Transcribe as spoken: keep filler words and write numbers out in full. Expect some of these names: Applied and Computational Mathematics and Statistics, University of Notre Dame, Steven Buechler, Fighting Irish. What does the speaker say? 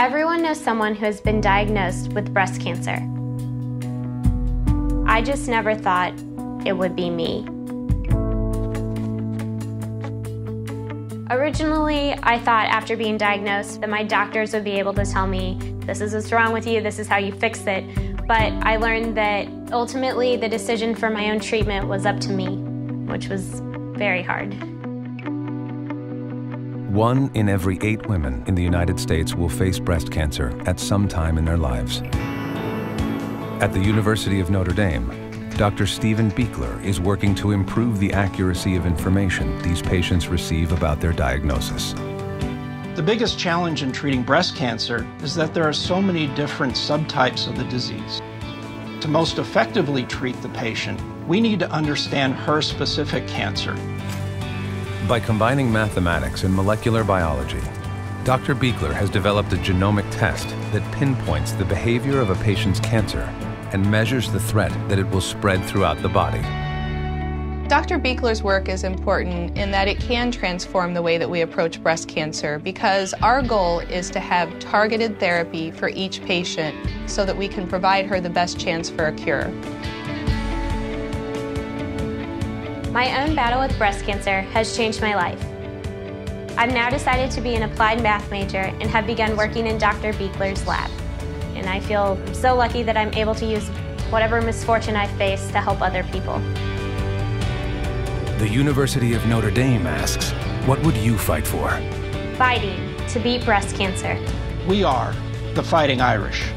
Everyone knows someone who has been diagnosed with breast cancer. I just never thought it would be me. Originally, I thought after being diagnosed that my doctors would be able to tell me, this is what's wrong with you, this is how you fix it. But I learned that ultimately the decision for my own treatment was up to me, which was very hard. One in every eight women in the United States will face breast cancer at some time in their lives. At the University of Notre Dame, Doctor Steven Buechler is working to improve the accuracy of information these patients receive about their diagnosis. The biggest challenge in treating breast cancer is that there are so many different subtypes of the disease. To most effectively treat the patient, we need to understand her specific cancer. By combining mathematics and molecular biology, Doctor Buechler has developed a genomic test that pinpoints the behavior of a patient's cancer and measures the threat that it will spread throughout the body. Doctor Buechler's work is important in that it can transform the way that we approach breast cancer, because our goal is to have targeted therapy for each patient so that we can provide her the best chance for a cure. My own battle with breast cancer has changed my life. I've now decided to be an applied math major and have begun working in Doctor Buechler's lab. And I feel so lucky that I'm able to use whatever misfortune I face to help other people. The University of Notre Dame asks, what would you fight for? Fighting to beat breast cancer. We are the Fighting Irish.